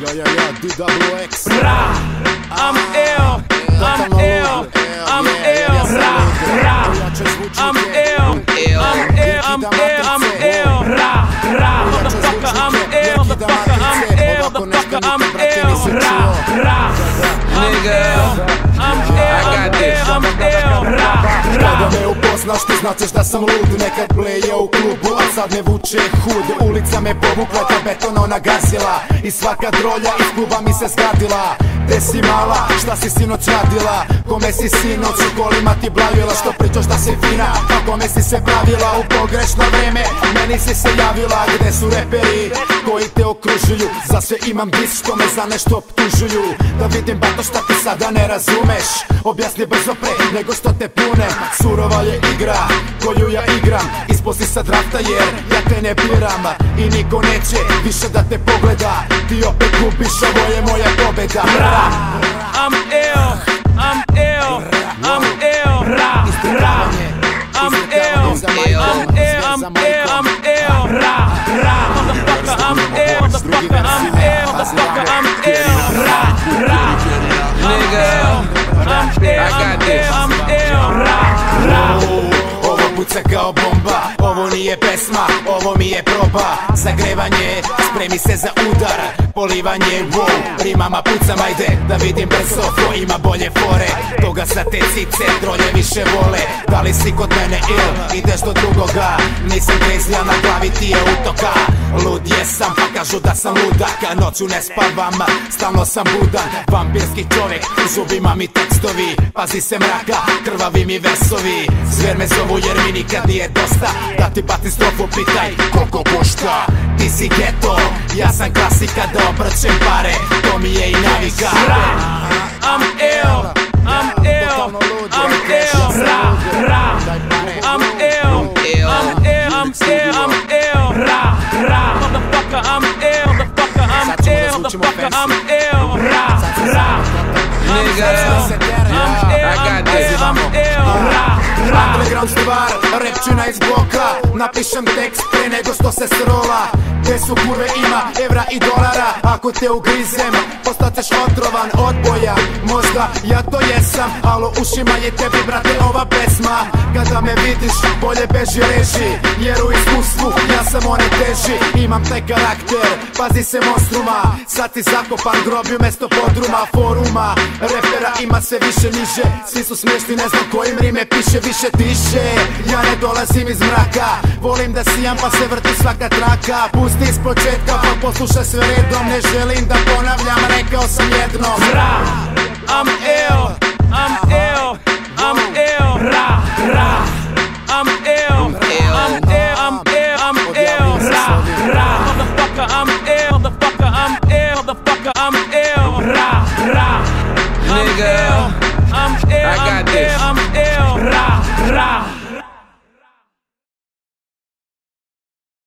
Yo, DWX. Ra, I'm ill, I'm ill, I'm ill. Ra, ra, I'm ill, I'm ill, I'm ill, I'm ill. Ra, ra, motherfucker, I'm ill, motherfucker, I'm ill, motherfucker, I'm ill. Ra, ra, I'm ill, I'm ill, I'm ill. Ra, ra. Kada me upoznaš ti značeš da sam lud, nekad bleje u klubu, a sad me vuče hud. Ulica me povukla, ta betona ona gasila i svaka drolja iz kluba mi se skratila. Gde si mala, šta si sinoć radila, kome si sinoć u kolima ti blavila, što pričaš da si fina, pa kome si se pravila, u pogrešno vreme meni si se javila. Gde su reperi koji te okružuju, za sve imam dis što me za nešto optužuju, da vidim bato šta ti sada ne razumeš, objasni brzo pre nego što te pune. Surova je igra koju ja igram, ispusti sa drafta jer ja te ne biram i niko neće više da te pogleda, ti opet gubiš, ovo je moja pobjeda. Ra, I'm ill, I'm ill, I'm ill. Ra, ra, I'm ill, I'm ill, I'm ill, I'm ill. Ra, ra, motherfucker, I'm ill, motherfucker, I'm ill, motherfucker, I'm ill. Ra, ra, I'm ill, I'm ill, I'm ill, I'm ill. Ra, ra. Ovo puca kao bomba, ovo nije pesma, ovo mi je proba. Zagrevanje, spremi se za udar, polivanje, wow, rimama pucam, ajde, da vidim brzo ko ima bolje fore, toga sa te cice drolje više vole. Da li si kod mene ill, ideš do drugoga, nisam grizlja, na glavi ti je utoka. Lud jesam, pa kažu da sam ludak, noću ne spavam, stalno sam budan, vampirski čovjek, u zubima mi tekstovi, pazi se mraka, krvavi mi versovi. Zver me zovu jer mi nikad nije dosta, da ti batim strofu pitaj koliko košta. Ti si geto, ja sam klasika, da obrćem pare, to mi je i navika. Ra, I'm ill, I'm ill, I'm ill. Ra, ra, I'm ill, I'm ill, I'm ill, I'm ill. Ra, ra, motherfucker, I'm ill, motherfucker, I'm ill, motherfucker, I'm ill. Ra, ra, I'm ill, I'm ill. Ra, ra. Underground stvar, repčina iz bloka, napišem tekst pre nego što se srola. Gde su kurve, ima evra i dolara, ako te ugrizem postaćeš otrovan od boja. Možda ja to jesam, alo ušima je tebi brate ova pesma. Kada me vidiš bolje beži reži, jer u iskustvu ja sam one teži. Imam taj karakter, pazi se monstruma, sad ti zakopan grobi umesto podruma. Foruma repera ima sve više niže, svi su smješni, ne znam kojim rime piše. Više tiše, ja ne dolazim iz mraka, volim da sijam pa se vrti svaka traka. Pusti iz početka pa poslušaj sve redom, ne želim da ponavljam, rekao sam jednom. Ra, I'm ill, I'm ill, I'm ill. Ra, ra, I'm ill, I'm ill, I'm ill, I'm ill. Ra, ra, motherfucker, I'm ill, motherfucker, I'm ill, motherfucker, I'm ill. Ra, ra, I'm ill, I'm ill, I'm ill. Ra, ra.